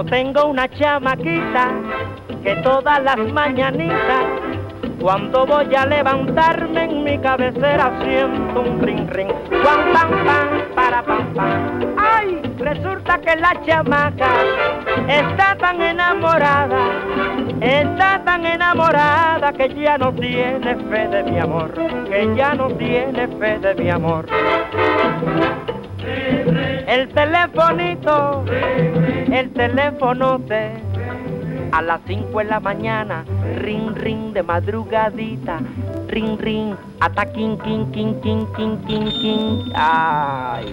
Yo tengo una chamaquita que todas las mañanitas, cuando voy a levantarme en mi cabecera, siento un ring ring, pam pam pam, para pam pam. Ay, resulta que la chamaca está tan enamorada que ya no tiene fe de mi amor, que ya no tiene fe de mi amor. El telefonito, el telefonote, a las 5 de la mañana, ring ring de madrugadita, ring ring, hasta king king king king king king king. Ay,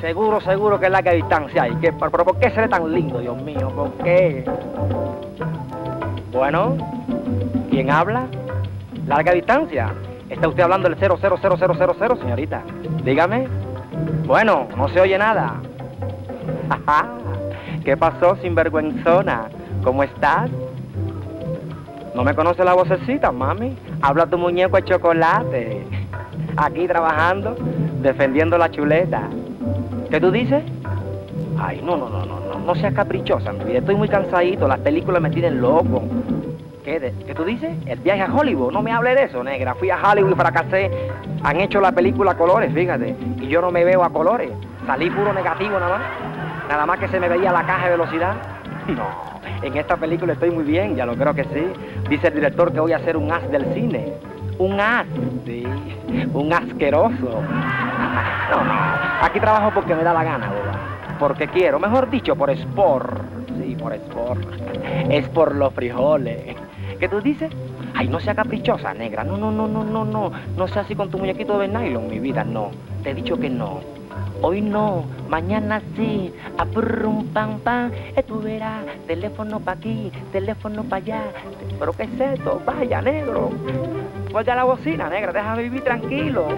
seguro que es larga distancia hay, pero ¿por qué será tan lindo, Dios mío? ¿Por qué? Bueno, ¿quién habla? Larga distancia. ¿Está usted hablando del 000000, señorita? Dígame. Bueno, no se oye nada. ¿Qué pasó, sinvergüenzona? ¿Cómo estás? ¿No me conoce la vocecita, mami? Habla tu muñeco de chocolate. Aquí trabajando, defendiendo la chuleta. ¿Qué tú dices? Ay, no seas caprichosa, mi vida. Estoy muy cansadito, las películas me tienen loco. ¿Qué tú dices? El viaje a Hollywood. No me hable de eso, negra. Fui a Hollywood y fracasé. Han hecho la película a colores, fíjate. Y yo no me veo a colores. Salí puro negativo nada más. Nada más que se me veía la caja de velocidad. No, en esta película estoy muy bien, ya lo creo que sí. Dice el director que voy a ser un as del cine. Un as, sí. Un asqueroso. No. Aquí trabajo porque me da la gana, boba. Porque quiero, mejor dicho, por sport. Sí, por sport. Es por los frijoles. ¿Qué tú dices? Ay, no sea caprichosa, negra. No. No sea así con tu muñequito de nylon, mi vida, no. Te he dicho que no. Hoy no, mañana sí. Apurrum, pam, pam. Tú verás, teléfono pa' aquí, teléfono pa' allá. ¿Pero qué es esto? Vaya, negro. Voy a la bocina, negra. Déjame vivir tranquilo.